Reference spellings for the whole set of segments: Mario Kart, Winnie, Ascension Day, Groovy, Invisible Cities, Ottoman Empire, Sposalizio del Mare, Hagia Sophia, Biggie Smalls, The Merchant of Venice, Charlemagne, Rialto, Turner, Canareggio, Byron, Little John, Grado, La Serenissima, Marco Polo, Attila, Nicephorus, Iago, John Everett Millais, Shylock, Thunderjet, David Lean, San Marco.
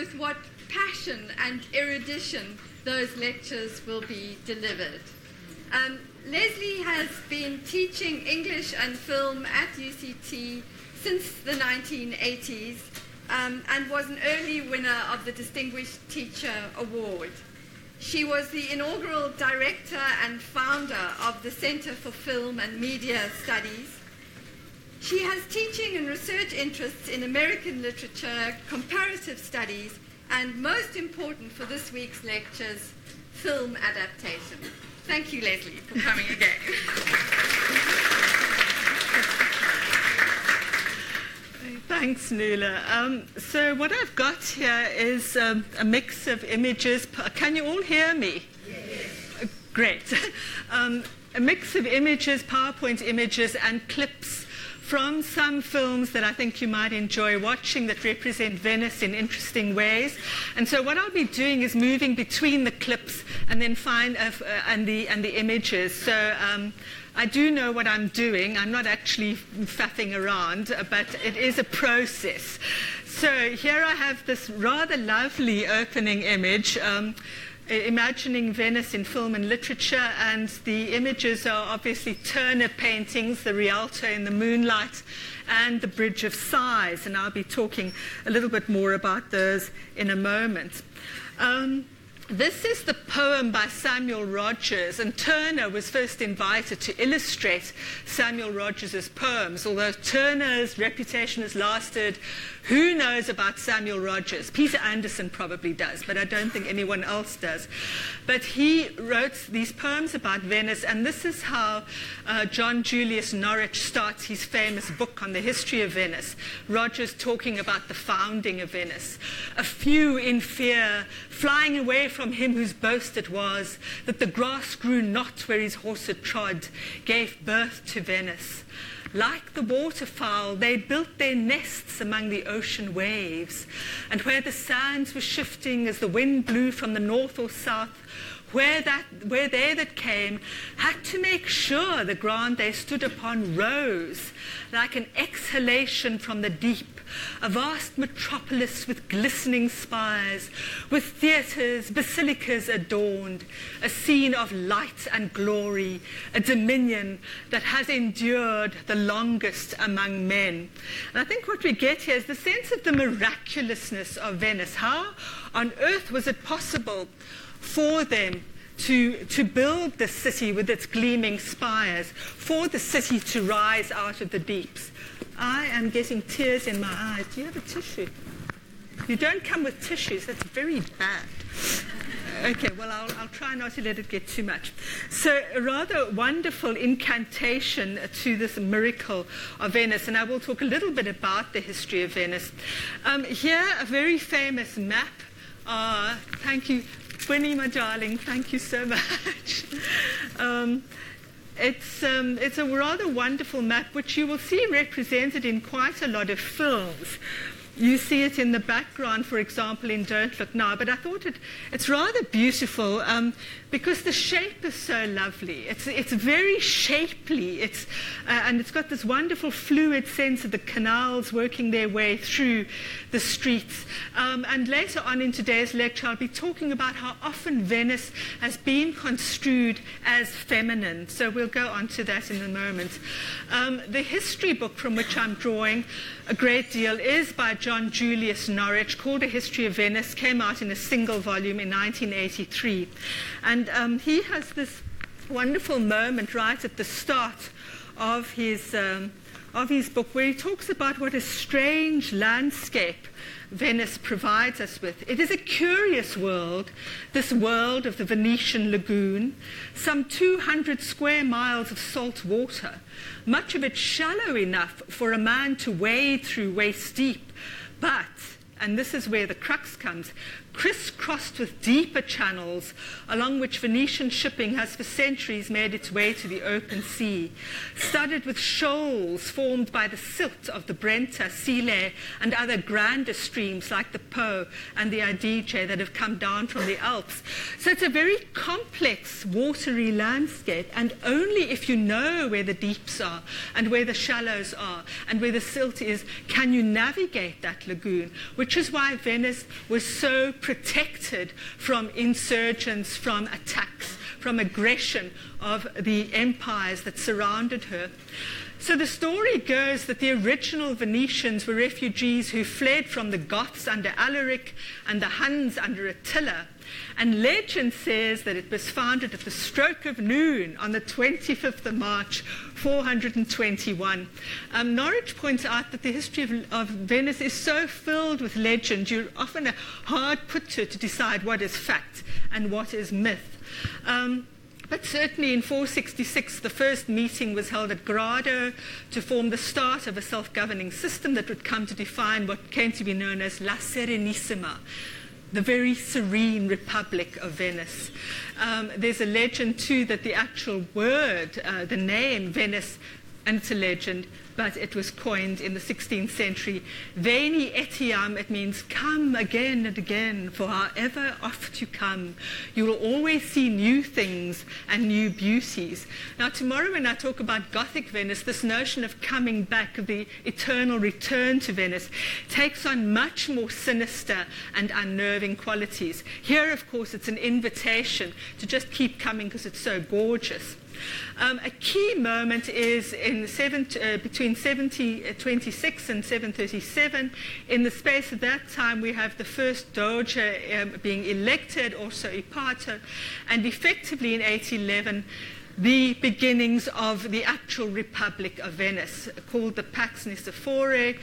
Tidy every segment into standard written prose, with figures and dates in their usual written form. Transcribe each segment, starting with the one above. with what passion and erudition those lectures will be delivered. Leslie has been teaching English and film at UCT since the 1980s and was an early winner of the Distinguished Teacher Award. She was the inaugural director and founder of the Center for Film and Media Studies. She has teaching and research interests in American literature, comparative studies, and most important for this week's lectures, film adaptation. Thank you, Leslie, for coming again. Thanks, Nuala. So what I've got here is a mix of images. Can you all hear me? Yes. Great. A mix of images, PowerPoint images, and clips from some films that I think you might enjoy watching that represent Venice in interesting ways. And so what I'll be doing is moving between the clips and then the images. So I do know what I'm doing. I'm not actually faffing around, but it is a process. So here I have this rather lovely opening image, Imagining Venice in Film and Literature, and the images are obviously Turner paintings, the Rialto in the Moonlight and the Bridge of Sighs, and I'll be talking a little bit more about those in a moment. This is the poem by Samuel Rogers, and Turner was first invited to illustrate Samuel Rogers' poems, although Turner's reputation has lasted. Who knows about Samuel Rogers? Peter Anderson probably does, but I don't think anyone else does. But he wrote these poems about Venice, and this is how John Julius Norwich starts his famous book on the history of Venice. Rogers talking about the founding of Venice. A few in fear, flying away from him whose boast it was, that the grass grew not where his horse had trod, gave birth to Venice. Like the waterfowl, they built their nests among the ocean waves, and where the sands were shifting as the wind blew from the north or south, where they that came had to make sure the ground they stood upon rose, like an exhalation from the deep, a vast metropolis with glistening spires, with theatres, basilicas adorned, a scene of light and glory, a dominion that has endured the longest among men. And I think what we get here is the sense of the miraculousness of Venice. How on earth was it possible for them to build the city with its gleaming spires, for the city to rise out of the deeps? I am getting tears in my eyes. Do you have a tissue? You don't come with tissues. That's very bad. Okay, well, I'll try not to let it get too much. So a rather wonderful incantation to this miracle of Venice, and I will talk a little bit about the history of Venice. Here, a very famous map. Thank you, Winnie, my darling, thank you so much. It's a rather wonderful map, which you will see represented in quite a lot of films. You see it in the background, for example, in Don't Look Now, but I thought it's rather beautiful because the shape is so lovely. It's very shapely, and it's got this wonderful fluid sense of the canals working their way through the streets. And later on in today's lecture, I'll be talking about how often Venice has been construed as feminine. So we'll go on to that in a moment. The history book from which I'm drawing a great deal is by John Julius Norwich, called A History of Venice, came out in a single volume in 1983. And he has this wonderful moment right at the start of his book, where he talks about what a strange landscape Venice provides us with. It is a curious world, this world of the Venetian lagoon, some 200 square miles of salt water, much of it shallow enough for a man to wade through waist deep, but, and this is where the crux comes, crisscrossed with deeper channels along which Venetian shipping has for centuries made its way to the open sea, studded with shoals formed by the silt of the Brenta, Sile, and other grander streams like the Po and the Adige that have come down from the Alps. So it's a very complex watery landscape, and only if you know where the deeps are and where the shallows are and where the silt is can you navigate that lagoon, which is why Venice was so protected from insurgents, from attacks, from aggression of the empires that surrounded her. So the story goes that the original Venetians were refugees who fled from the Goths under Alaric and the Huns under Attila. And legend says that it was founded at the stroke of noon on the 25th of March, 421. Norwich points out that the history of Venice is so filled with legend, you're often hard put to decide what is fact and what is myth. But certainly in 466, the first meeting was held at Grado to form the start of a self-governing system that would come to define what came to be known as La Serenissima, the very serene Republic of Venice. There's a legend too that the actual word, the name Venice, and it's a legend, but it was coined in the 16th century. Veni etiam, it means come again and again, for however oft you come, you will always see new things and new beauties. Now tomorrow when I talk about Gothic Venice, this notion of coming back, of the eternal return to Venice, takes on much more sinister and unnerving qualities. Here, of course, it's an invitation to just keep coming because it's so gorgeous. A key moment is in between 726 and 737. In the space at that time, we have the first Doge being elected, also Ipato, and effectively in 811, the beginnings of the actual Republic of Venice, called the Pax Nicephore,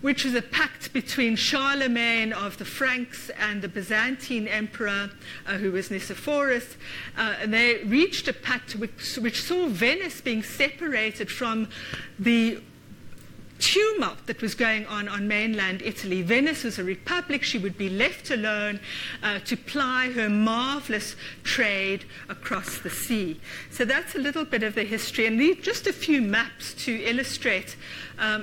which is a pact between Charlemagne of the Franks and the Byzantine Emperor, who was Nicephorus. And they reached a pact which saw Venice being separated from the tumult that was going on mainland Italy. Venice was a republic. She would be left alone to ply her marvelous trade across the sea. So that's a little bit of the history, and just a few maps to illustrate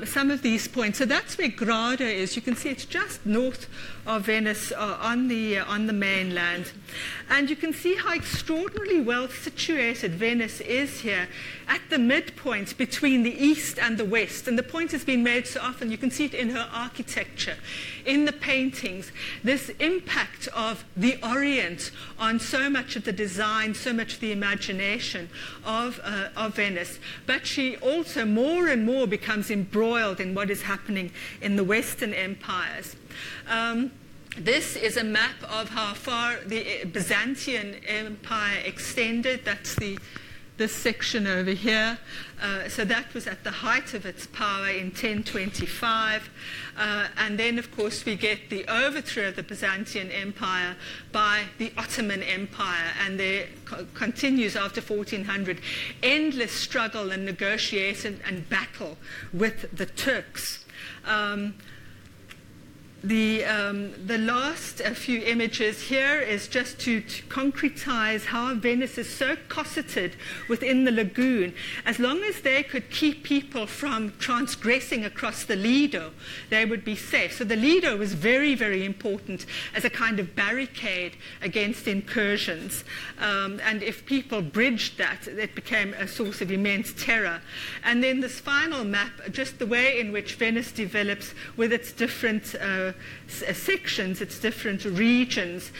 some of these points. So that's where Grado is. You can see it's just north of Venice on the mainland, and you can see how extraordinarily well situated Venice is here at the midpoint between the east and the west. And the point has been made so often, you can see it in her architecture, in the paintings, this impact of the Orient on so much of the design, so much of the imagination of Venice. But she also more and more becomes embroiled in what is happening in the Western empires. This is a map of how far the Byzantine Empire extended. That's this section over here. So that was at the height of its power in 1025. And then, of course, we get the overthrow of the Byzantine Empire by the Ottoman Empire. And there continues after 1400 endless struggle and negotiation and battle with the Turks. The last few images here is just to concretize how Venice is so cosseted within the lagoon. As long as they could keep people from transgressing across the Lido, they would be safe. So the Lido was very, very important as a kind of barricade against incursions. And if people bridged that, it became a source of immense terror. And then this final map, just the way in which Venice develops with its different sections, its different regions,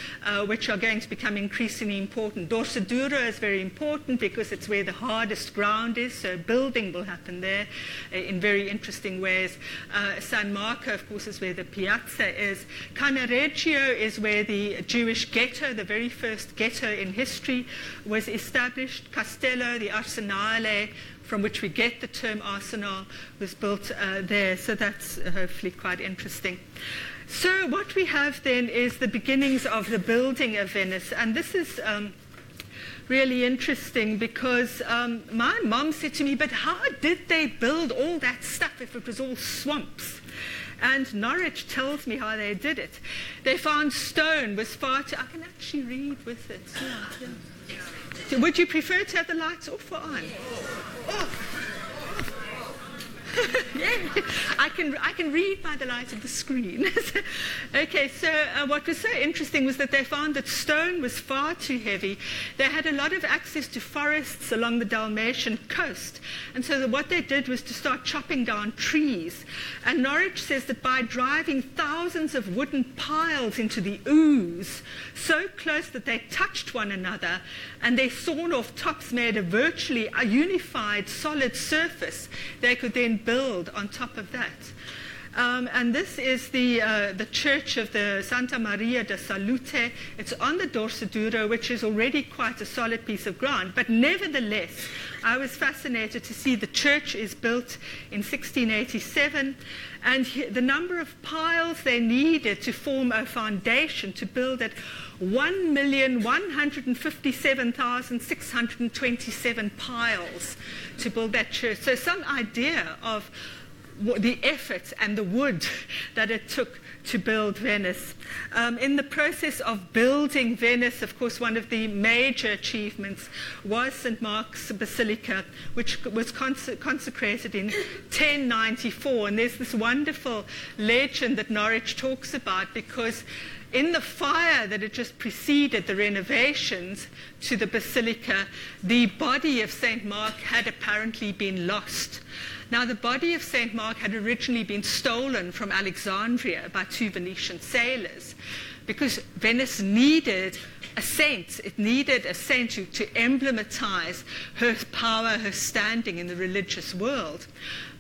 which are going to become increasingly important. Dorsoduro is very important because it's where the hardest ground is, so building will happen there in very interesting ways. San Marco, of course, is where the piazza is. Canareggio is where the Jewish ghetto, the very first ghetto in history, was established. Castello, the Arsenale, from which we get the term arsenal, was built there. So that's hopefully quite interesting. So what we have then is the beginnings of the building of Venice. And this is really interesting because my mom said to me, but how did they build all that stuff if it was all swamps? and Norwich tells me how they did it. They found stone was far too... I can actually read with it. Yeah, yeah. Would you prefer to have the lights off or on? Oh. Yeah. I can read by the light of the screen. Okay, so what was so interesting was that they found that stone was far too heavy. They had a lot of access to forests along the Dalmatian coast, and so what they did was to start chopping down trees. And Norwich says that by driving thousands of wooden piles into the ooze, so close that they touched one another, and their sawn-off tops made a virtually unified solid surface, they could then build on top of that. And this is the church of the Santa Maria da Salute. It's on the Dorsoduro, which is already quite a solid piece of ground. But nevertheless, I was fascinated to see the church is built in 1687, and the number of piles they needed to form a foundation to build it, 1,157,627 piles to build that church. So some idea of the effort and the wood that it took to build Venice. In the process of building Venice, of course, one of the major achievements was St. Mark's Basilica, which was consecrated in 1094. And there's this wonderful legend that Norwich talks about, because in the fire that had just preceded the renovations to the basilica, the body of Saint Mark had apparently been lost. Now, the body of Saint Mark had originally been stolen from Alexandria by two Venetian sailors, because Venice needed a saint. It needed a saint to emblematize her power, her standing in the religious world.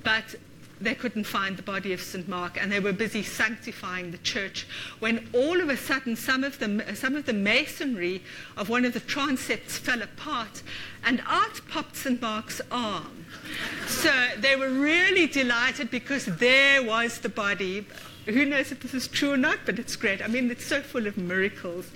But they couldn't find the body of St. Mark, and they were busy sanctifying the church when all of a sudden some of the masonry of one of the transepts fell apart, and out popped St. Mark's arm. So they were really delighted, because there was the body. Who knows if this is true or not, but it's great. I mean, it's so full of miracles.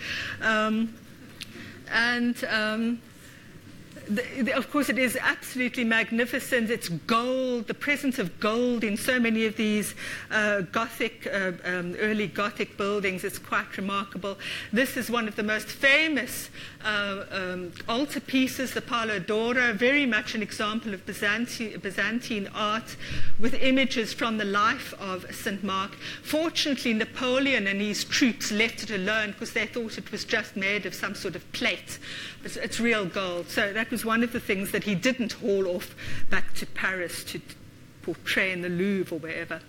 Of course, it is absolutely magnificent. It's gold, the presence of gold in so many of these early Gothic buildings is quite remarkable. This is one of the most famous altarpieces, the Palo d'Oro, very much an example of Byzantine art, with images from the life of St. Mark. Fortunately, Napoleon and his troops left it alone, because they thought it was just made of some sort of plate. It's real gold. So that was one of the things that he didn't haul off back to Paris to portray in the Louvre or wherever.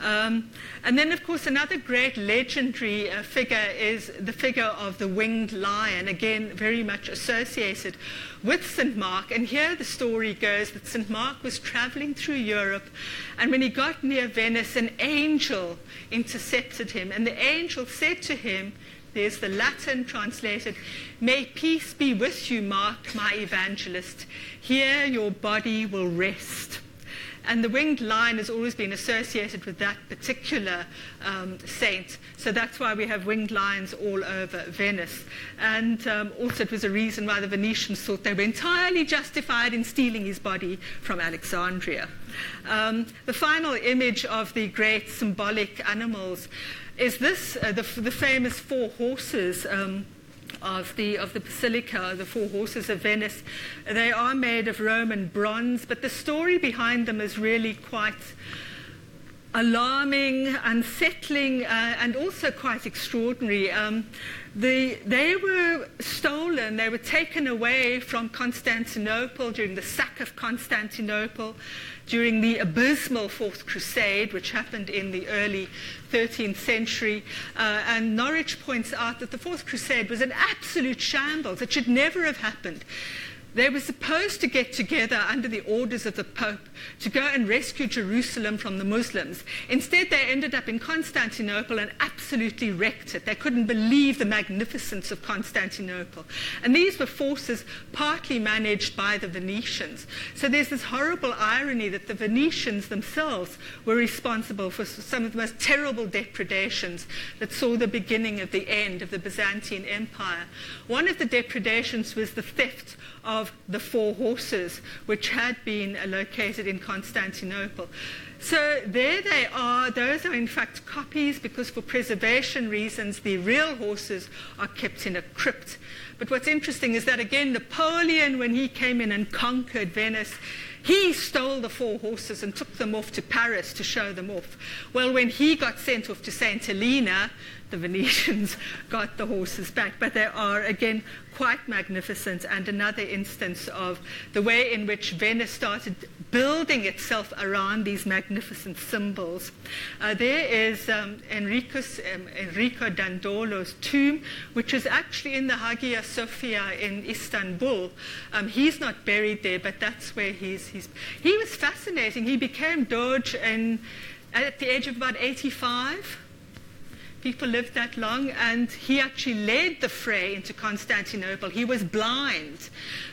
And then, of course, another great legendary figure is the figure of the winged lion, again, very much associated with St. Mark. And here the story goes that St. Mark was traveling through Europe, and when he got near Venice, an angel intercepted him. And the angel said to him, there's the Latin translated, "May peace be with you, Mark, my evangelist. Here your body will rest." And the winged lion has always been associated with that particular saint. So that's why we have winged lions all over Venice. And also it was a reason why the Venetians thought they were entirely justified in stealing his body from Alexandria. The final image of the great symbolic animals is this, the famous four horses of the Basilica, the four horses of Venice. They are made of Roman bronze, but the story behind them is really quite alarming, unsettling, and also quite extraordinary. They were stolen, they were taken away from Constantinople during the sack of Constantinople, during the abysmal Fourth Crusade, which happened in the early 13th century. And Norwich points out that the Fourth Crusade was an absolute shambles. It should never have happened. They were supposed to get together under the orders of the Pope to go and rescue Jerusalem from the Muslims. Instead, they ended up in Constantinople and absolutely wrecked it. They couldn't believe the magnificence of Constantinople. And these were forces partly managed by the Venetians. So there's this horrible irony that the Venetians themselves were responsible for some of the most terrible depredations that saw the beginning of the end of the Byzantine Empire. One of the depredations was the theft of of the four horses, which had been located in Constantinople. So there they are. Those are in fact copies, because for preservation reasons, the real horses are kept in a crypt. But what's interesting is that, again, Napoleon, when he came in and conquered Venice, he stole the four horses and took them off to Paris to show them off. Well, when he got sent off to St. Helena, the Venetians got the horses back. But they are, again, quite magnificent, and another instance of the way in which Venice started building itself around these magnificent symbols. There is Enrico Dandolo's tomb, which is actually in the Hagia Sophia in Istanbul. He's not buried there, but that's where he's. He was fascinating. He became Doge at the age of about 85. People lived that long, and he actually led the fray into Constantinople. He was blind,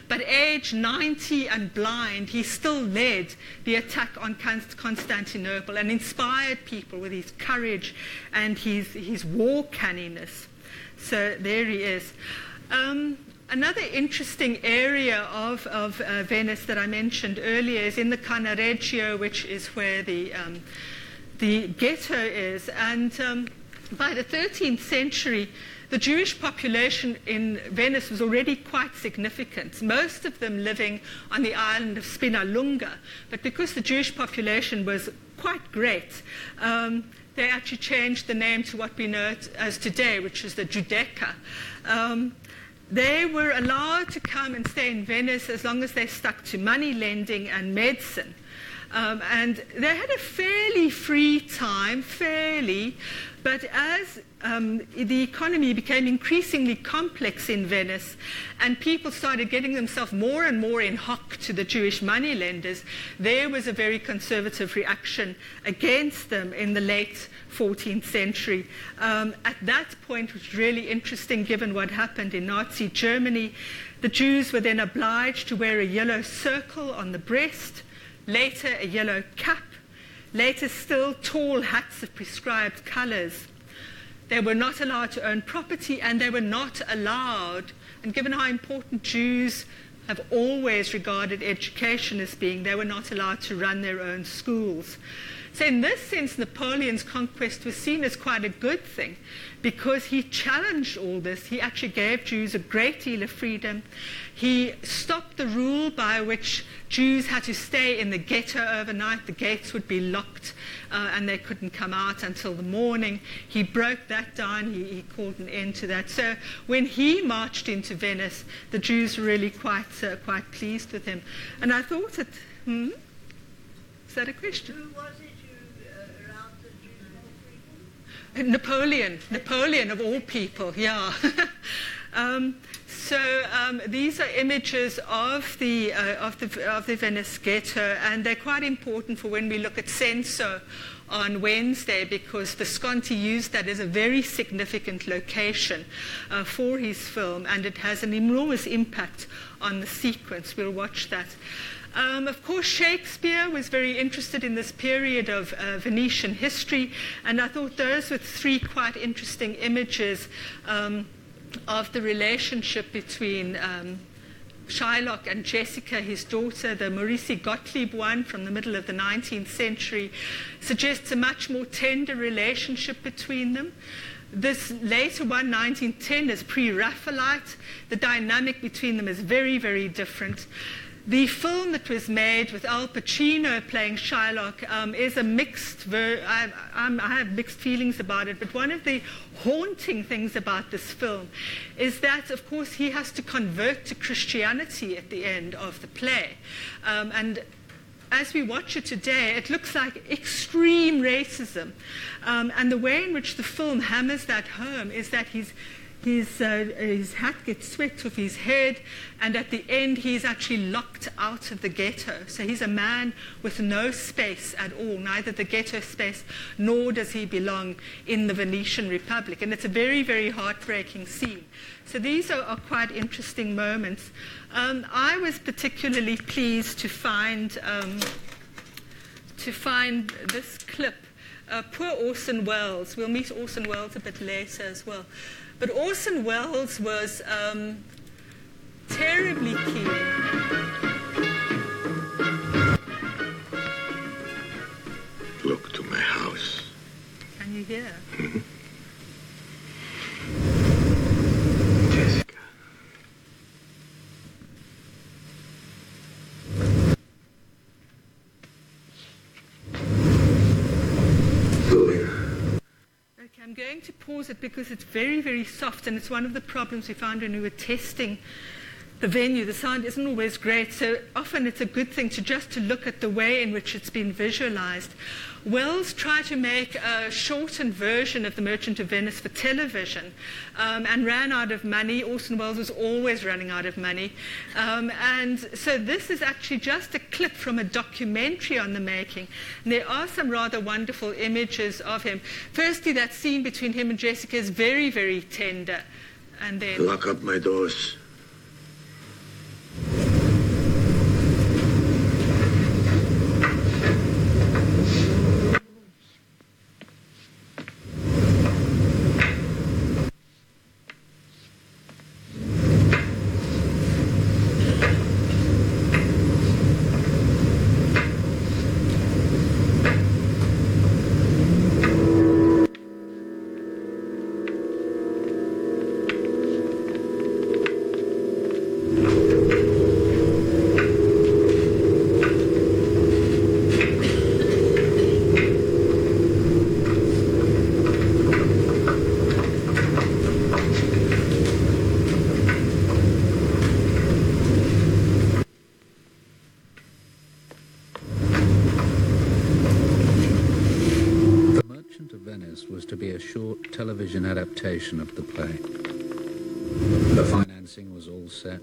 but age 90 and blind, he still led the attack on Constantinople and inspired people with his courage and his war canniness. So there he is. Another interesting area of Venice that I mentioned earlier is in the Canareggio, which is where the ghetto is. And by the 13th century, the Jewish population in Venice was already quite significant, most of them living on the island of Spinalunga. But because the Jewish population was quite great, they actually changed the name to what we know as today, which is the Giudecca. They were allowed to come and stay in Venice as long as they stuck to money lending and medicine. And they had a fairly free time, but as the economy became increasingly complex in Venice and people started getting themselves more and more in hock to the Jewish moneylenders, there was a very conservative reaction against them in the late 14th century. At that point, which is really interesting given what happened in Nazi Germany, the Jews were then obliged to wear a yellow circle on the breast, later a yellow cap, later still tall hats of prescribed colours. They were not allowed to own property, and they were not allowed, and given how important Jews have always regarded education as being, they were not allowed to run their own schools. So in this sense, Napoleon's conquest was seen as quite a good thing, because he challenged all this. He actually gave Jews a great deal of freedom. He stopped the rule by which Jews had to stay in the ghetto overnight. The gates would be locked and they couldn't come out until the morning. He broke that down. He called an end to that. So when he marched into Venice, the Jews were really quite pleased with him. And I thought it... Is that a question? Who was it? Napoleon of all people, yeah. These are images of the Venice ghetto, and they're quite important for when we look at Censo on Wednesday, because Visconti used that as a very significant location for his film, and it has an enormous impact on the sequence. We'll watch that. Of course, Shakespeare was very interested in this period of Venetian history, and I thought those were three quite interesting images of the relationship between Shylock and Jessica, his daughter. The Maurice Gottlieb one from the middle of the 19th century suggests a much more tender relationship between them. This later one, 1910, is pre-Raphaelite. The dynamic between them is very, very different. The film that was made with Al Pacino playing Shylock is a mixed... I have mixed feelings about it, but one of the haunting things about this film is that, of course, he has to convert to Christianity at the end of the play. And as we watch it today, it looks like extreme racism. And the way in which the film hammers that home is that his hat gets swept off his head, and at the end he's actually locked out of the ghetto. So he's a man with no space at all, neither the ghetto space nor does he belong in the Venetian Republic. And it's a very, very heartbreaking scene. So these are quite interesting moments. I was particularly pleased to find this clip. Poor Orson Welles. We'll meet Orson Welles a bit later as well. But Orson Welles was terribly keen. Look to my house. Can you hear? Jessica. Okay, I'm going to pause it because it's very, very soft, and it's one of the problems we found when we were testing the venue. The sound isn't always great, so often it's a good thing to just to look at the way in which it's been visualized. Wells tried to make a shortened version of The Merchant of Venice for television and ran out of money. Orson Welles was always running out of money. And so this is actually just a clip from a documentary on the making. And there are some rather wonderful images of him. Firstly, that scene between him and Jessica is very, very tender. And then... Lock up my doors. Television adaptation of the play. The financing was all set.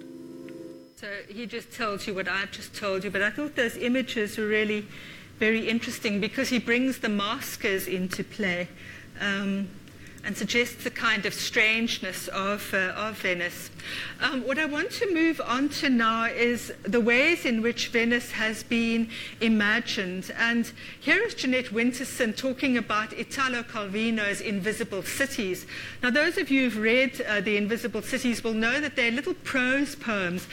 So he just tells you what I've just told you, but I thought those images were really very interesting because he brings the maskers into play and suggests the kind of strangeness of Venice. What I want to move on to now is the ways in which Venice has been imagined. And here is Jeanette Winterson talking about Italo Calvino's Invisible Cities. Now, those of you who've read The Invisible Cities will know that they're little prose poems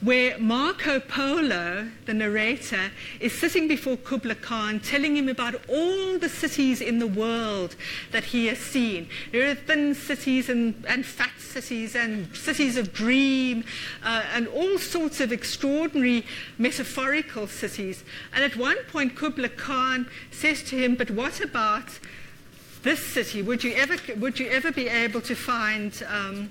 where Marco Polo, the narrator, is sitting before Kublai Khan, telling him about all the cities in the world that he has seen. There are thin cities and fat cities and cities of dream and all sorts of extraordinary metaphorical cities. And at one point, Kublai Khan says to him, but what about this city? Would you ever be able to find...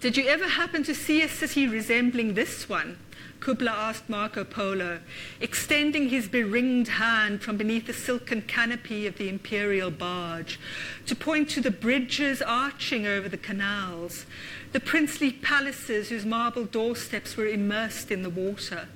Did you ever happen to see a city resembling this one? Kublai asked Marco Polo, extending his beringed hand from beneath the silken canopy of the imperial barge to point to the bridges arching over the canals, the princely palaces whose marble doorsteps were immersed in the water,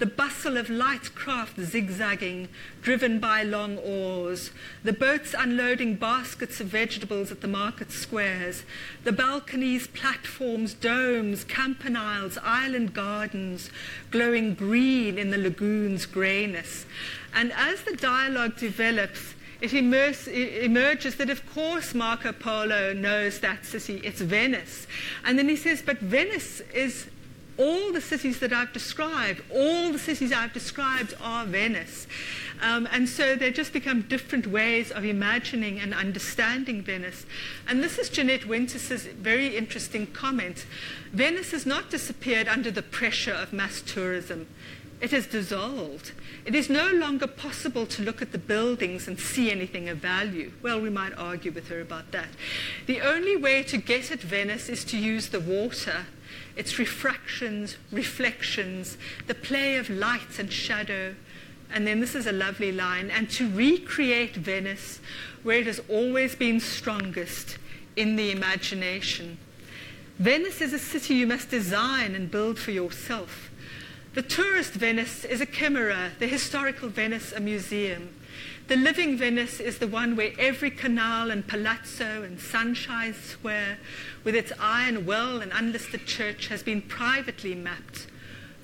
the bustle of light craft zigzagging, driven by long oars, the boats unloading baskets of vegetables at the market squares, the balconies, platforms, domes, campaniles, island gardens, glowing green in the lagoon's greyness. And as the dialogue develops, it emerges that, of course, Marco Polo knows that city. It's Venice. And then he says, but Venice is all the cities that I've described. All the cities I've described are Venice. And so they just become different ways of imagining and understanding Venice. And this is Jeanette Winters' very interesting comment. Venice has not disappeared under the pressure of mass tourism. It has dissolved. It is no longer possible to look at the buildings and see anything of value. Well, we might argue with her about that. The only way to get at Venice is to use the water, its refractions, reflections, the play of light and shadow. And then this is a lovely line, and to recreate Venice where it has always been strongest, in the imagination. Venice is a city you must design and build for yourself. The tourist Venice is a chimera, the historical Venice a museum. The living Venice is the one where every canal and palazzo and sunshine square, with its iron well and unlisted church, has been privately mapped.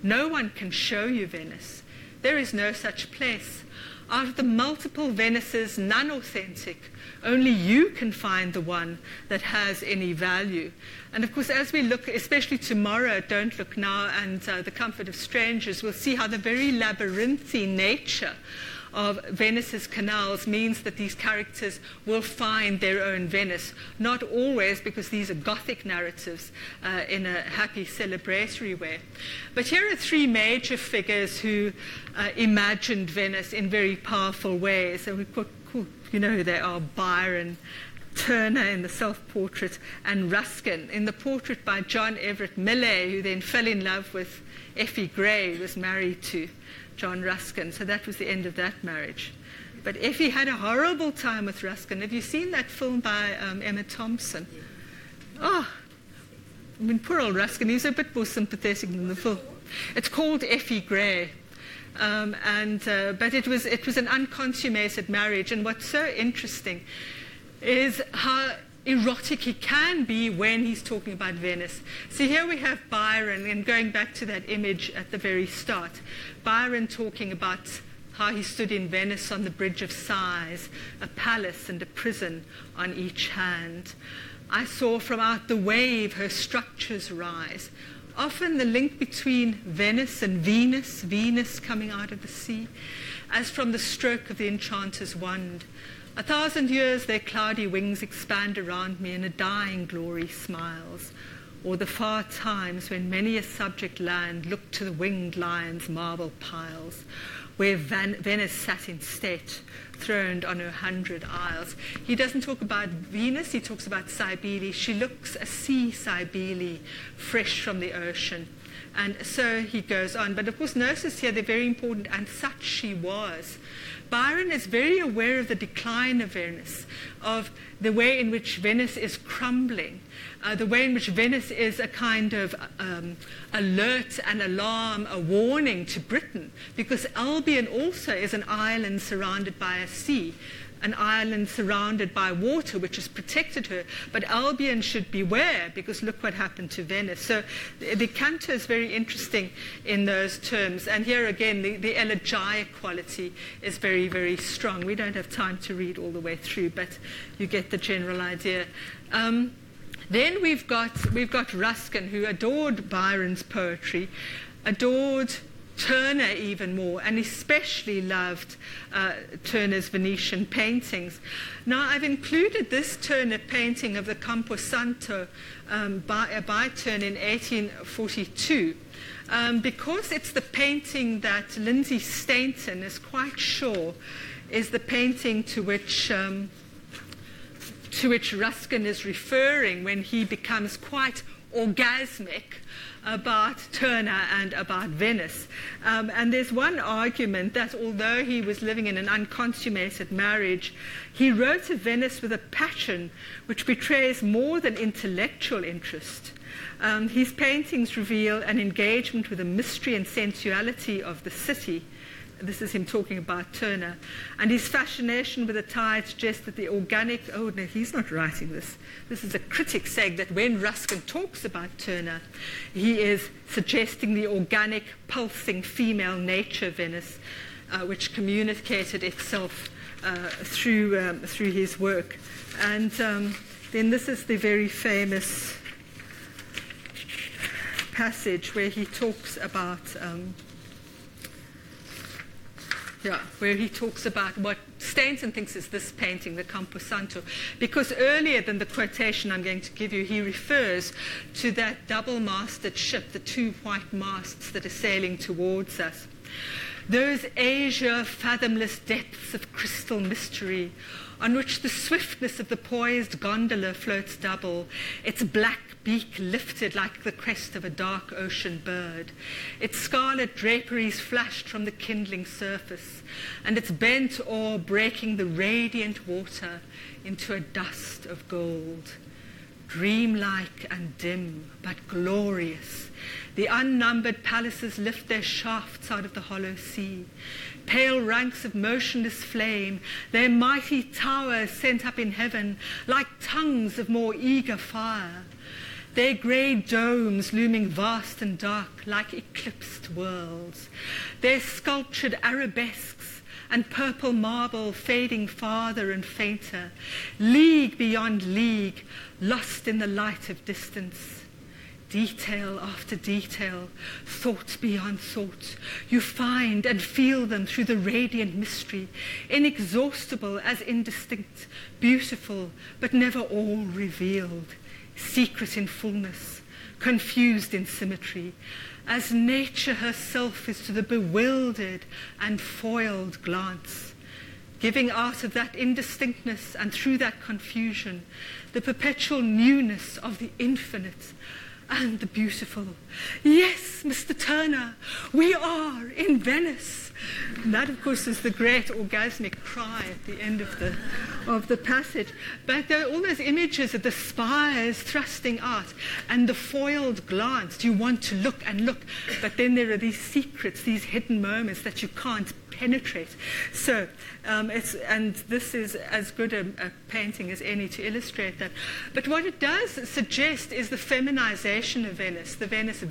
No one can show you Venice. There is no such place. Out of the multiple Venices, none authentic. Only you can find the one that has any value. And of course, as we look, especially tomorrow, Don't Look Now and The Comfort of Strangers, we'll see how the very labyrinthine nature of Venice's canals means that these characters will find their own Venice. Not always, because these are Gothic narratives in a happy celebratory way. But here are three major figures who imagined Venice in very powerful ways. And we've got, you know who they are, Byron, Turner in the self-portrait, and Ruskin in the portrait by John Everett Millais, who then fell in love with Effie Gray, who was married to John Ruskin. So that was the end of that marriage. But Effie had a horrible time with Ruskin. Have you seen that film by Emma Thompson? Oh, I mean, poor old Ruskin. He's a bit more sympathetic than the film. It's called Effie Gray. But it was an unconsummated marriage. And what's so interesting is how erotic he can be when he's talking about Venice. So here we have Byron, and going back to that image at the very start, Byron talking about how he stood in Venice on the Bridge of Sighs, a palace and a prison on each hand. I saw from out the wave her structures rise. Often the link between Venice and Venus, Venus coming out of the sea, as from the stroke of the enchanter's wand. 1,000 years their cloudy wings expand around me, and a dying glory smiles. Or the far times when many a subject land looked to the winged lion's marble piles, where Venice sat in state, throned on her 100 isles. He doesn't talk about Venus, he talks about Cybele. She looks a sea Cybele, fresh from the ocean. And so he goes on. But of course, notice here, they're very important, and such she was. Byron is very aware of the decline of Venice, of the way in which Venice is crumbling, the way in which Venice is a kind of alert and alarm, a warning to Britain, because Albion also is an island surrounded by a sea, an island surrounded by water, which has protected her. But Albion should beware, because look what happened to Venice. So the canto is very interesting in those terms. And here again, the elegiac quality is very, very strong. We don't have time to read all the way through, but you get the general idea. Then we've got Ruskin, who adored Byron's poetry, adored Turner even more, and especially loved Turner's Venetian paintings. Now, I've included this Turner painting of the Camposanto by Turner in 1842 because it's the painting that Lindsay Stainton is quite sure is the painting to which Ruskin is referring when he becomes quite orgasmic about Turner and about Venice. And there's one argument that although he was living in an unconsummated marriage, he wrote of Venice with a passion which betrays more than intellectual interest. His paintings reveal an engagement with the mystery and sensuality of the city. This is him talking about Turner. And his fascination with the tide suggests that the organic... Oh, no, he's not writing this. This is a critic saying that when Ruskin talks about Turner, he is suggesting the organic, pulsing female nature of Venice, which communicated itself through his work. And then this is the very famous passage where he talks about... where he talks about what Stainton thinks is this painting, the Camposanto, because earlier than the quotation I'm going to give you, he refers to that double-masted ship, the two white masts that are sailing towards us. Those azure, fathomless depths of crystal mystery, on which the swiftness of the poised gondola floats double, its black beak lifted like the crest of a dark ocean bird, its scarlet draperies flashed from the kindling surface, and its bent oar breaking the radiant water into a dust of gold. Dreamlike and dim, but glorious, the unnumbered palaces lift their shafts out of the hollow sea. Pale ranks of motionless flame, their mighty towers sent up in heaven like tongues of more eager fire. Their grey domes looming vast and dark like eclipsed worlds. Their sculptured arabesques and purple marble fading farther and fainter, league beyond league, lost in the light of distance. Detail after detail, thought beyond thought, you find and feel them through the radiant mystery, inexhaustible as indistinct, beautiful but never all revealed, secret in fullness, confused in symmetry, as nature herself is to the bewildered and foiled glance, giving out of that indistinctness and through that confusion the perpetual newness of the infinite and the beautiful. Yes, Mr. Turner, we are in Venice. And that, of course, is the great orgasmic cry at the end of the passage. But there are all those images of the spires thrusting out and the foiled glance. You want to look and look, but then there are these secrets, these hidden moments that you can't penetrate. So, this is as good a painting as any to illustrate that. But what it does suggest is the feminization of Venice, the Venus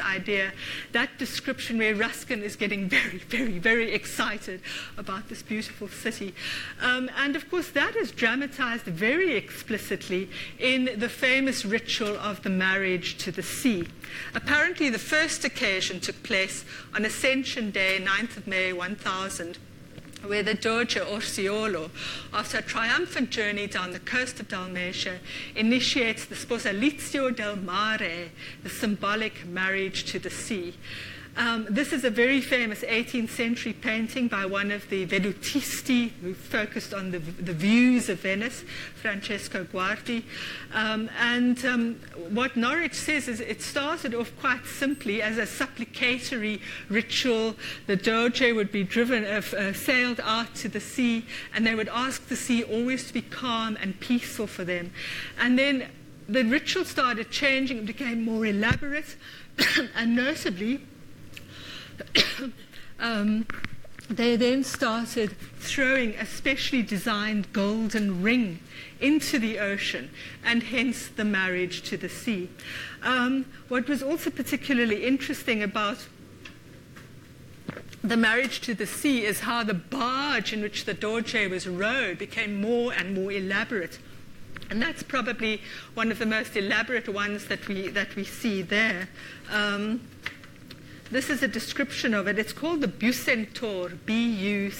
idea, that description where Ruskin is getting very, very, very excited about this beautiful city. And of course, that is dramatized very explicitly in the famous ritual of the marriage to the sea. Apparently, the first occasion took place on Ascension Day, 9th of May, 1000, where the Doge Orsiolo, after a triumphant journey down the coast of Dalmatia, initiates the Sposalizio del Mare, the symbolic marriage to the sea. This is a very famous 18th century painting by one of the Vedutisti who focused on the views of Venice, Francesco Guardi. What Norwich says is it started off quite simply as a supplicatory ritual. The Doge would be sailed out to the sea, and they would ask the sea always to be calm and peaceful for them. And then the ritual started changing and became more elaborate, and notably, they then started throwing a specially designed golden ring into the ocean, and hence the marriage to the sea. What was also particularly interesting about the marriage to the sea is how the barge in which the Doge was rowed became more and more elaborate. And that's probably one of the most elaborate ones that we see there. This is a description of it. It's called the Bucentaur, Bucentaur.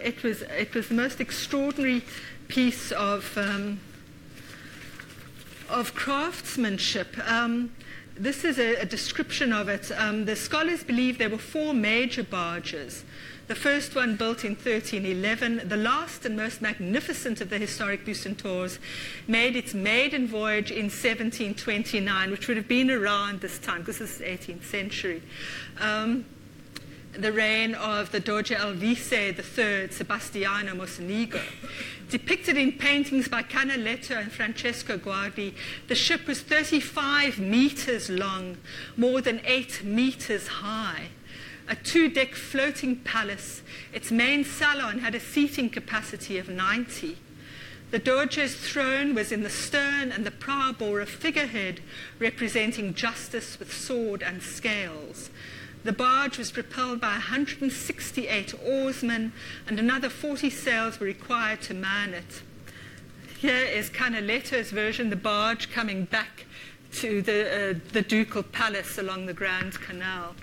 It was the most extraordinary piece of craftsmanship. This is a description of it. The scholars believe there were four major barges. The first one built in 1311, the last and most magnificent of the historic Bucentaurs, made its maiden voyage in 1729, which would have been around this time, because this is the 18th century. The reign of the Doge Alvise III, Sebastiano Mocenigo. Depicted in paintings by Canaletto and Francesco Guardi, the ship was 35 meters long, more than 8 meters high. A two-deck floating palace. Its main salon had a seating capacity of 90. The Doge's throne was in the stern, and the prow bore a figurehead representing justice with sword and scales. The barge was propelled by 168 oarsmen, and another 40 sails were required to man it. Here is Canaletto's version, the barge coming back to the ducal palace along the Grand Canal.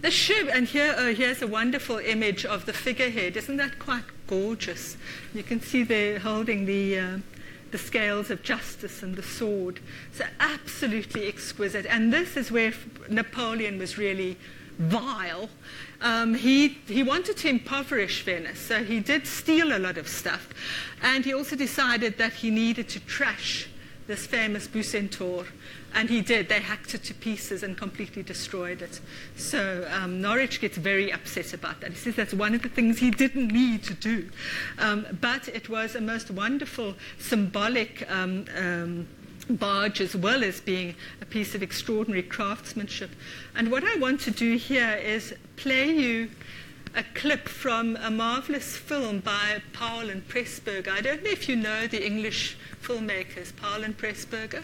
The ship, and here's a wonderful image of the figurehead. Isn't that quite gorgeous? You can see they're holding the scales of justice and the sword. So absolutely exquisite. And this is where Napoleon was really vile. He wanted to impoverish Venice, so he did steal a lot of stuff. And he also decided that he needed to trash this famous Bucentaur. And he did. They hacked it to pieces and completely destroyed it. So Norwich gets very upset about that. He says that's one of the things he didn't need to do. But it was a most wonderful symbolic barge, as well as being a piece of extraordinary craftsmanship. And what I want to do here is play you a clip from a marvelous film by Paul and Pressburger. I don't know if you know the English filmmakers, Paul and Pressburger.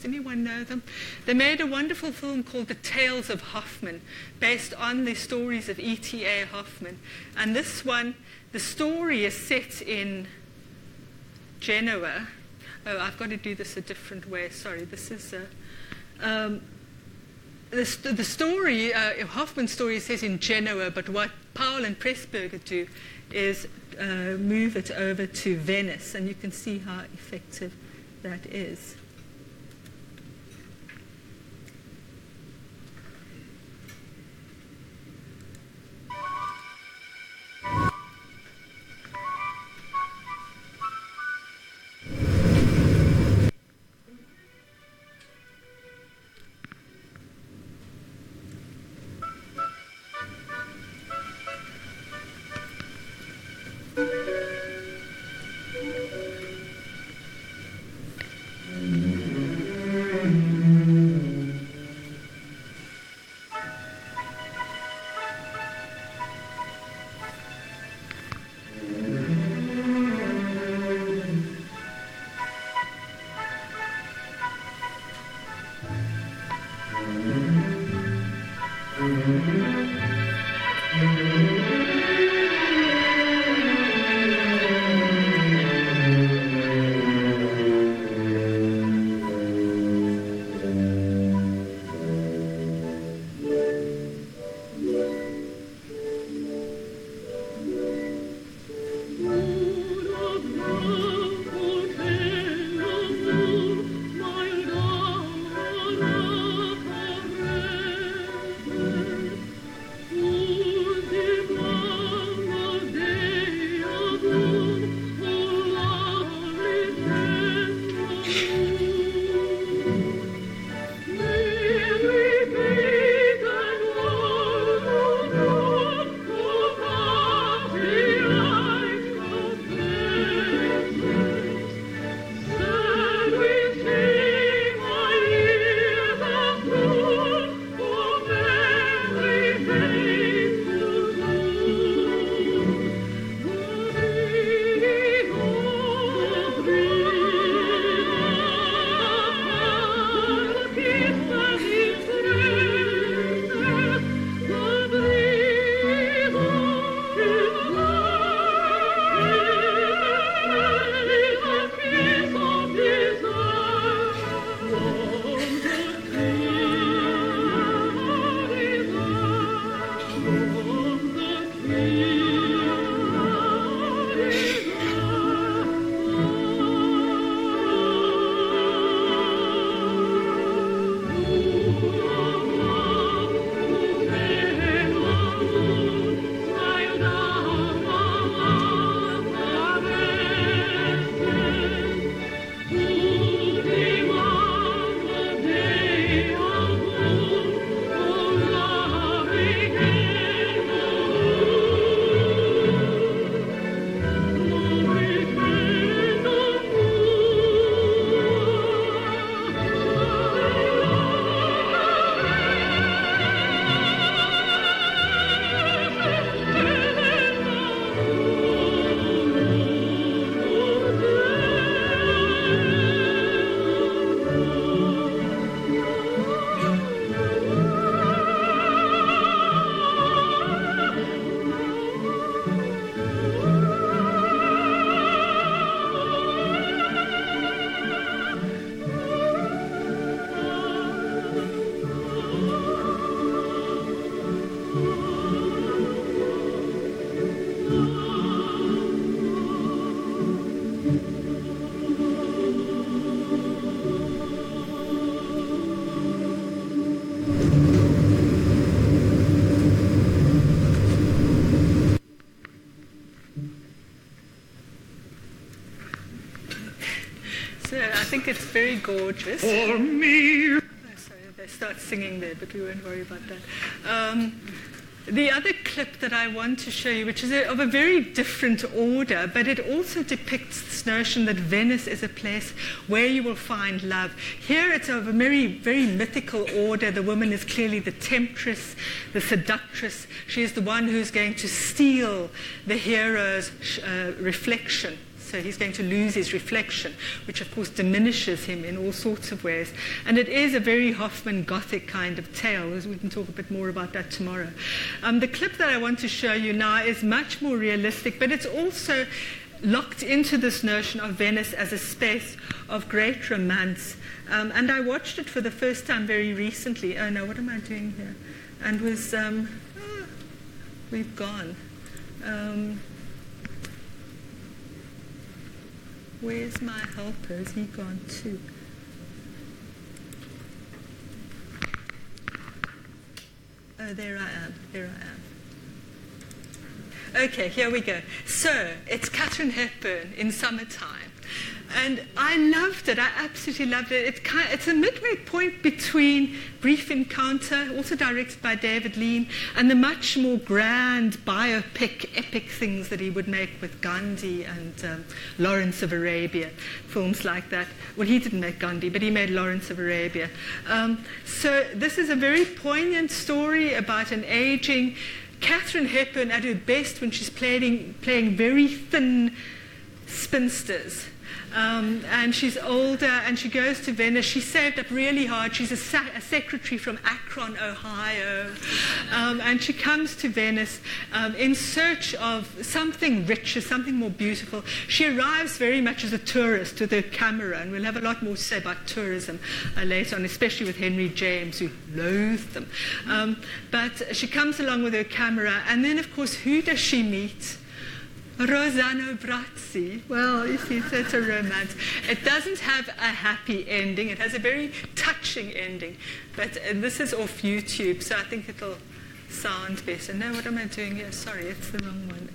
Does anyone know them? They made a wonderful film called The Tales of Hoffman, based on the stories of E.T.A. Hoffman. And this one, the story is set in Genoa. Oh, I've got to do this a different way. Sorry, this is a... the story, Hoffman's story, is set in Genoa, but what Powell and Pressburger do is move it over to Venice, and you can see how effective that is. It's very gorgeous. For me. Oh, sorry, they start singing there, but we won't worry about that. The other clip that I want to show you, which is of a very different order, but it also depicts this notion that Venice is a place where you will find love. Here it's of a very, very mythical order. The woman is clearly the temptress, the seductress. She is the one who's going to steal the hero's reflection. So he's going to lose his reflection, which of course diminishes him in all sorts of ways. And it is a very Hoffman Gothic kind of tale, as we can talk a bit more about that tomorrow. The clip that I want to show you now is much more realistic, but it's also locked into this notion of Venice as a space of great romance. And I watched it for the first time very recently. Oh no, what am I doing here? And was, we've gone. Where's my helper? Has he gone too? Oh, there I am, Okay, here we go. So, it's Katharine Hepburn in Summertime. And I loved it. I absolutely loved it. It's a midway point between Brief Encounter, also directed by David Lean, and the much more grand biopic, epic things that he would make with Gandhi and Lawrence of Arabia, films like that. Well, he didn't make Gandhi, but he made Lawrence of Arabia. So this is a very poignant story about an aging Katharine Hepburn at her best when she's playing very thin spinsters. And she's older, and she goes to Venice. She saved up really hard. She's a secretary from Akron, Ohio. And she comes to Venice in search of something richer, something more beautiful. She arrives very much as a tourist with her camera, and we'll have a lot more to say about tourism later on, especially with Henry James, who loathed them. But she comes along with her camera, and then, of course, who does she meet? Rosanna Brazzi. Well, you see, it's a romance. It doesn't have a happy ending. It has a very touching ending. But this is off YouTube, so I think it'll sound better. No, what am I doing here? Sorry, it's the wrong one.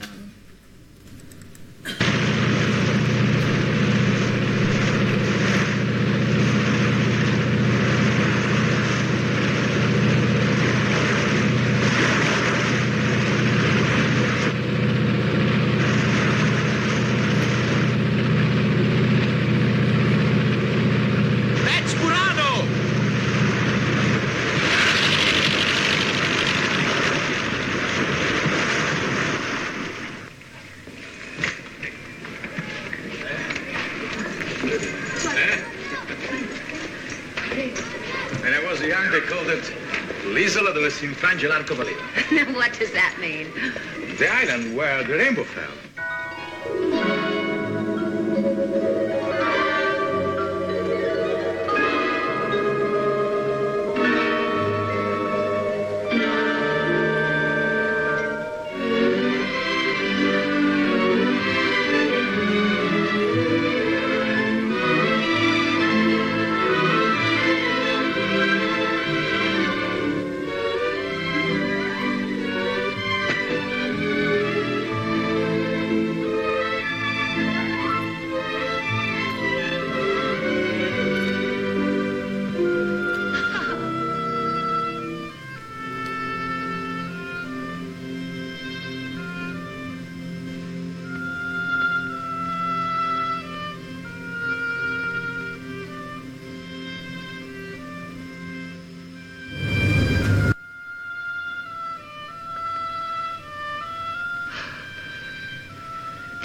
Now, what does that mean? The island where the rainbow fell.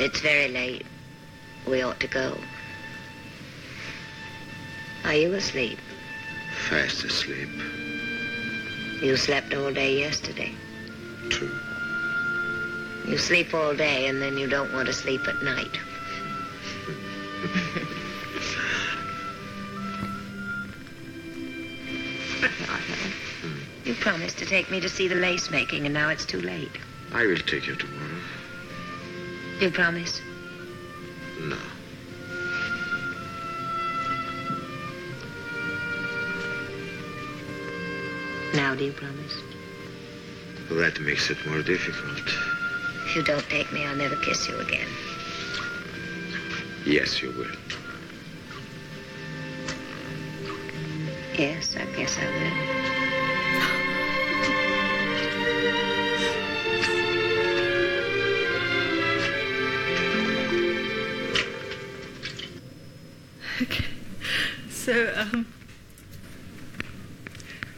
It's very late. We ought to go. Are you asleep? Fast asleep. You slept all day yesterday. True. You sleep all day and then you don't want to sleep at night. You promised to take me to see the lace making and now it's too late. I will take you tomorrow. You promise? No. Now, do you promise? That makes it more difficult. If you don't take me, I'll never kiss you again. Yes, you will. Yes, I guess I will. So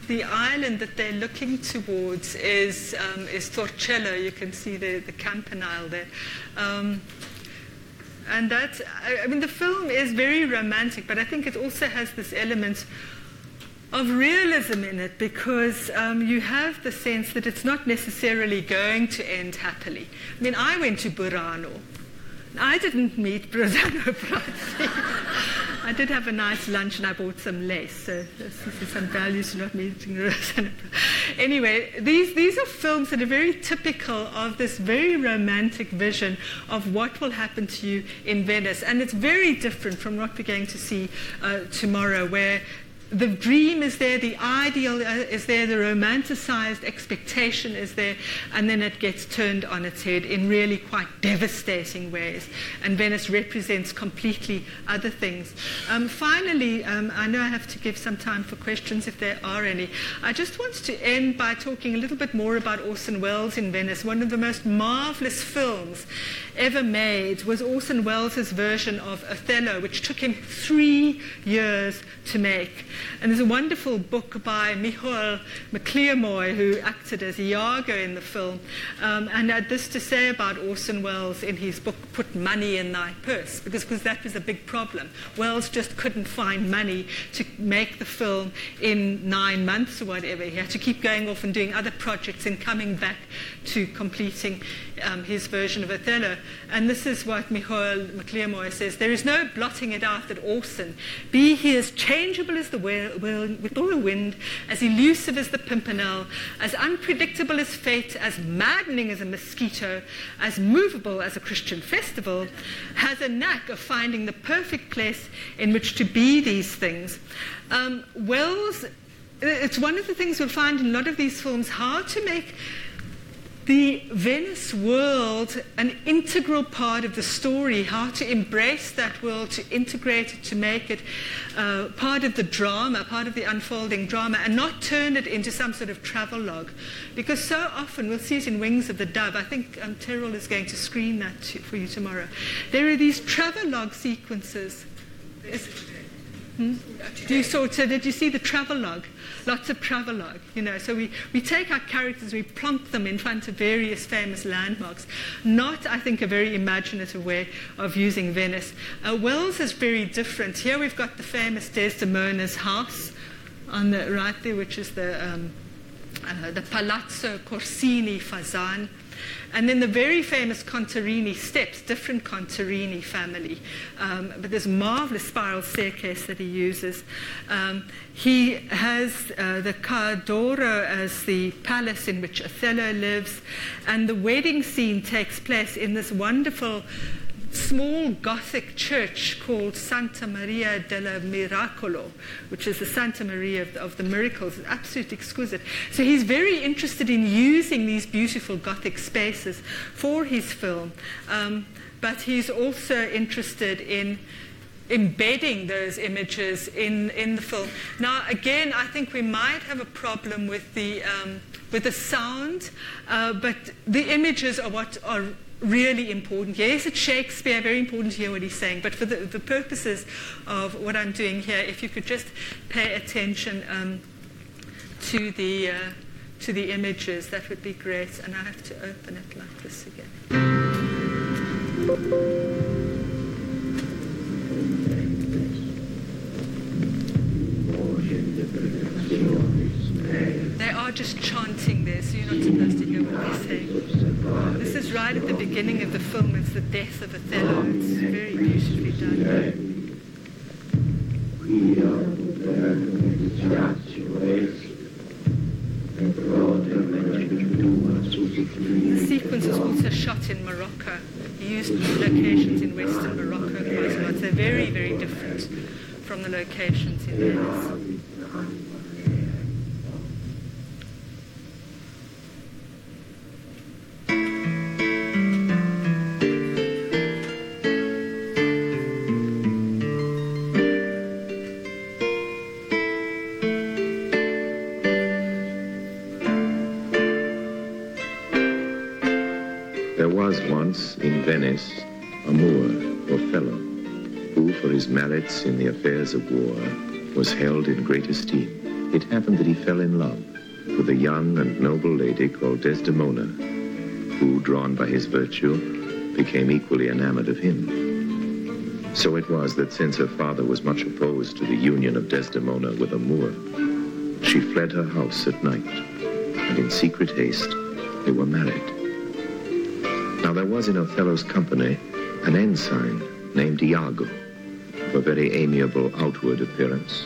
the island that they're looking towards is Torcello. You can see the campanile there. And that's, I mean, the film is very romantic, but I think it also has this element of realism in it, because you have the sense that it's not necessarily going to end happily. I mean, I went to Burano. I didn't meet Brosano Prati. I did have a nice lunch and I bought some lace, so this is some value to not meeting Brosano Prati. Anyway, these are films that are very typical of this very romantic vision of what will happen to you in Venice. And it's very different from what we're going to see tomorrow, where the dream is there, the ideal is there, the romanticized expectation is there, and then it gets turned on its head in really quite devastating ways. And Venice represents completely other things. Finally, I know I have to give some time for questions if there are any. I just want to end by talking a little bit more about Orson Welles in Venice. One of the most marvelous films ever made was Orson Welles' version of Othello, which took him 3 years to make. And there's a wonderful book by Michal McLeamoy, who acted as Iago in the film, and had this to say about Orson Welles in his book, Put Money in Thy Purse, because that was a big problem. Welles just couldn't find money to make the film in 9 months or whatever. He had to keep going off and doing other projects and coming back to completing his version of Othello. And this is what Michal McLeamoy says: there is no blotting it out that Orson, be he as changeable as the wind, as elusive as the pimpernel, as unpredictable as fate, as maddening as a mosquito, as movable as a Christian festival, has a knack of finding the perfect place in which to be these things. Welles, it's one of the things we'll find in a lot of these films, how to make the Venice world an integral part of the story, how to embrace that world, to integrate it, to make it part of the drama, part of the unfolding drama, and not turn it into some sort of travelogue. Because so often, we'll see it in Wings of the Dove, I think Terrell is going to screen that for you tomorrow, there are these travelogue sequences. So did you see the travelogue? Lots of travelogue, you know. So we take our characters, we plonk them in front of various famous landmarks. Not, I think, a very imaginative way of using Venice. Welles is very different. Here we've got the famous Desdemona's house on the right there, which is the Palazzo Corsini Fasan. And then the very famous Contarini steps, different Contarini family, but this marvelous spiral staircase that he uses. He has the Cardoro as the palace in which Othello lives, and the wedding scene takes place in this wonderful small Gothic church called Santa Maria della Miracolo, which is the Santa Maria of the Miracles. It's absolutely exquisite. So he's very interested in using these beautiful Gothic spaces for his film, but he's also interested in embedding those images in the film. Now, again, I think we might have a problem with the sound, but the images are what are really important. Yes, it's Shakespeare, very important to hear what he's saying, but for the purposes of what I'm doing here, if you could just pay attention to the images, that would be great. And I have to open it like this again. They are just chanting there, so you're not supposed to hear what they're saying. This is right at the beginning of the film. It's the death of Othello. It's very beautifully done. The sequence is also shot in Morocco. He used locations in western Morocco and Guatemala. They're very, very different from the locations in Venice. Once in Venice, a Moor or fellow, who for his merits in the affairs of war was held in great esteem. It happened that he fell in love with a young and noble lady called Desdemona, who, drawn by his virtue, became equally enamored of him. So it was that since her father was much opposed to the union of Desdemona with a Moor, she fled her house at night, and in secret haste they were married. Now there was in Othello's company an ensign named Iago, of a very amiable outward appearance,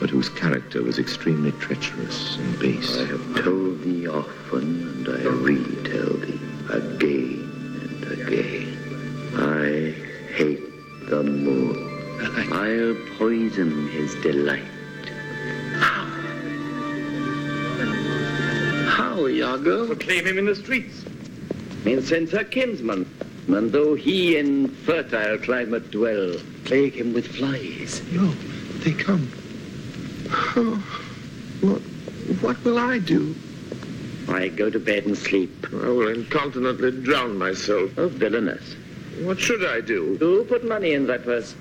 but whose character was extremely treacherous and base. I have told thee often, and I retell thee again and again. I hate the Moor. I'll poison his delight. How, Iago? Claim him in the streets. And sends her kinsman. And though he in fertile climate dwell, plague him with flies. No, they come. Oh, what will I do? I go to bed and sleep. I will incontinently drown myself. Oh, villainous. What should I do? Do put money in thy purse.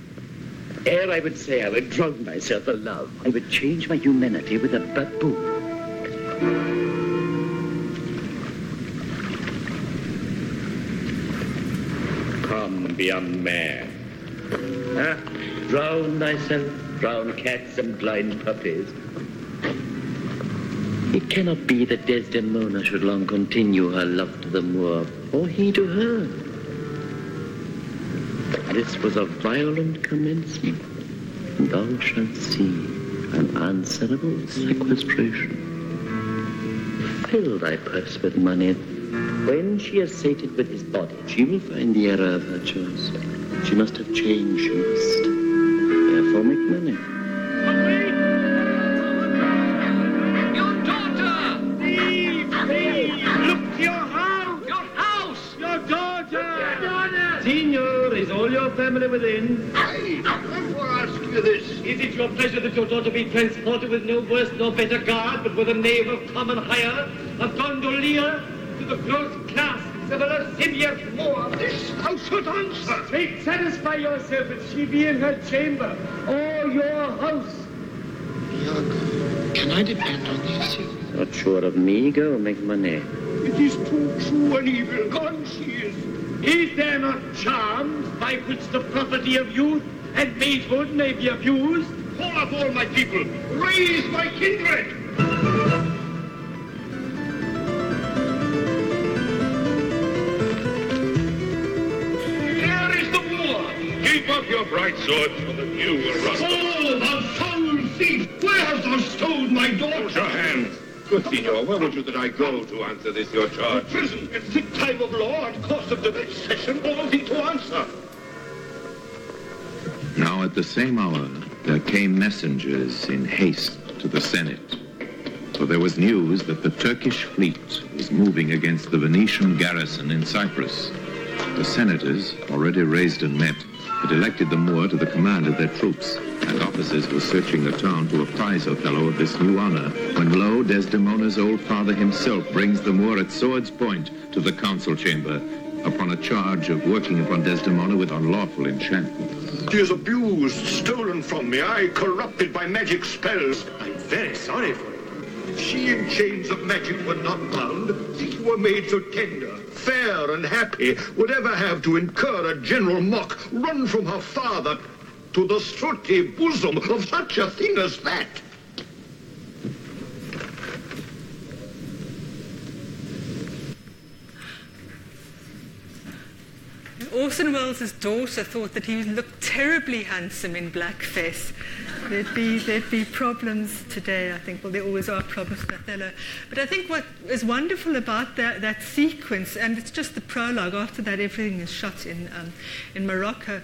Ere I would say I would drown myself in love, I would change my humanity with a baboon. Be a man. Ah, drown thyself, drown cats and blind puppies. It cannot be that Desdemona should long continue her love to the Moor, or he to her. This was a violent commencement, and thou shalt see an answerable sequestration. Fill thy purse with money. When she is sated with his body, she will find the error of her choice. She must have changed, she must. Therefore make money. Your daughter! Please! Look, your house! Your house! Your daughter! Your daughter! Signor, is all your family within? I therefore ask you this. Is it your pleasure that your daughter be transported with no worse nor better guard, but with a knave of common hire, a gondolier? To the close clasps of a lascivious Moor. This thou should answer. Straight satisfy yourself if she be in her chamber or your house. Iago, can I depend on thee? Not sure of me, go make money. It is too true and evil gone she is. Is there not charms by which the property of youth and maidhood may be abused? Call up all my people, raise my kindred. Your bright sword for the new will run. Oh, thou foul thief! Where hast thou stolen my daughter? Put your hands. Good signor, where would you that I go to answer this your charge? In prison, at thick time of law, and course of debate session, all thee to answer. Now at the same hour, there came messengers in haste to the Senate, for there was news that the Turkish fleet was moving against the Venetian garrison in Cyprus. The senators, already raised and met, had elected the Moor to the command of their troops, and officers were searching the town to apprise Othello of this new honor, when lo, Desdemona's old father himself brings the Moor at sword's point to the council chamber, upon a charge of working upon Desdemona with unlawful enchantments. She is abused, stolen from me, I corrupted by magic spells. I'm very sorry for it. If she in chains of magic were not bound, she were made so tender, fair and happy, would ever have to incur a general mock, run from her father to the sooty bosom of such a thing as that. Orson Welles' daughter thought that he looked terribly handsome in blackface. There'd be problems today, I think. Well, there always are problems with Othello. But I think what is wonderful about that sequence, and it's just the prologue, after that everything is shot in Morocco,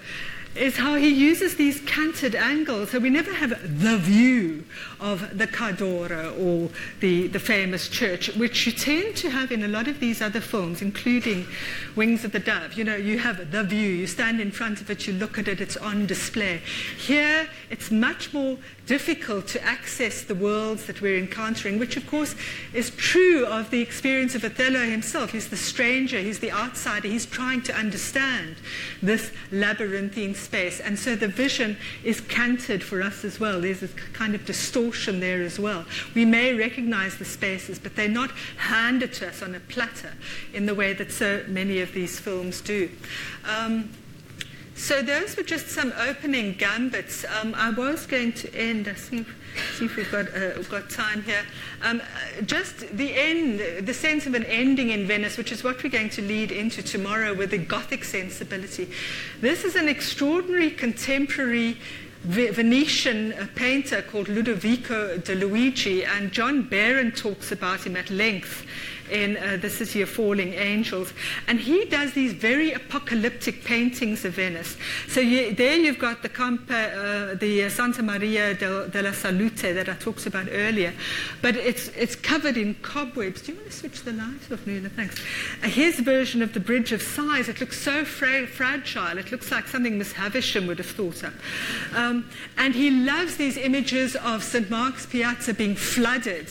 is how he uses these canted angles. So we never have the view of the Cadora or the famous church, which you tend to have in a lot of these other films, including Wings of the Dove. You know, you have the view. You stand in front of it, you look at it, it's on display. Here, it's much more difficult to access the worlds that we're encountering, which, of course, is true of the experience of Othello himself. He's the stranger, he's the outsider, he's trying to understand this labyrinthine space. And so the vision is canted for us as well. There's a kind of distortion there as well. We may recognize the spaces, but they're not handed to us on a platter in the way that so many of these films do. So those were just some opening gambits. I was going to end, I think, if we've got time here, just the end, the sense of an ending in Venice, which is what we're going to lead into tomorrow with the Gothic sensibility. This is an extraordinary contemporary Venetian painter called Ludovico de Luigi, and John Byron talks about him at length in The City of Falling Angels, and he does these very apocalyptic paintings of Venice. So there you've got the Santa Maria della Salute that I talked about earlier, but it's covered in cobwebs. Do you want to switch the lights off, Luna? Thanks. His version of the Bridge of Sighs, it looks so fragile, it looks like something Miss Havisham would have thought up. And he loves these images of St. Mark's Piazza being flooded.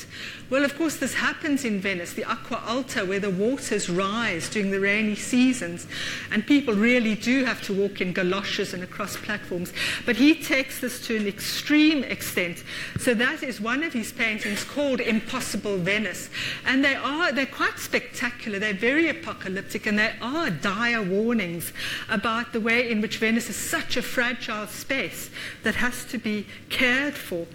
Well, of course, this happens in Venice, the Acqua Alta, where the waters rise during the rainy seasons, and people really do have to walk in galoshes and across platforms. But he takes this to an extreme extent. So that is one of his paintings called Impossible Venice. And they're quite spectacular, they're very apocalyptic, and they are dire warnings about the way in which Venice is such a fragile space that has to be cared for.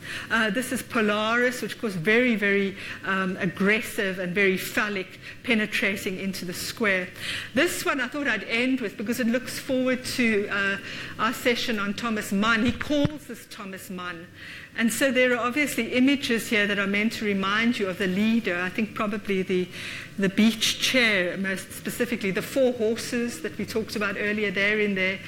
This is Polaris, which of course very, very aggressive and very phallic, penetrating into the square. This one I thought I'd end with because it looks forward to our session on Thomas Mann. He calls this Thomas Mann. And so there are obviously images here that are meant to remind you of the leader. I think probably the beach chair, most specifically. The four horses that we talked about earlier, they're in there.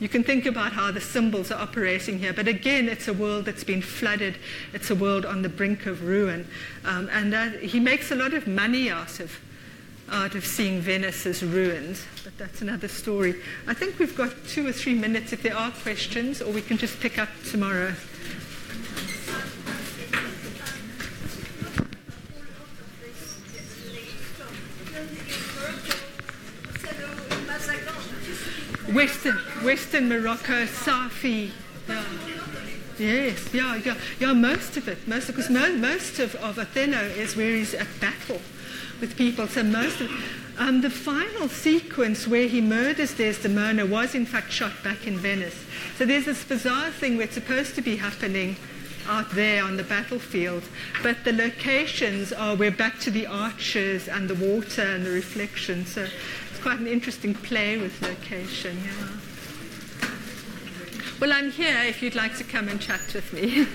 You can think about how the symbols are operating here. But again, it's a world that's been flooded. It's a world on the brink of ruin. And he makes a lot of money out of seeing Venice as ruined. But that's another story. I think we've got 2 or 3 minutes if there are questions, or we can just pick up tomorrow. Western Morocco, Safi. Yeah. Yes, yeah. Most of it, because most of Othello is where he's at battle with people. So most of the final sequence where he murders Desdemona was in fact shot back in Venice. So there's this bizarre thing where it's supposed to be happening out there on the battlefield, but the locations are we're back to the arches and the water and the reflection. So quite an interesting play with location. Yeah. Well, I'm here if you'd like to come and chat with me.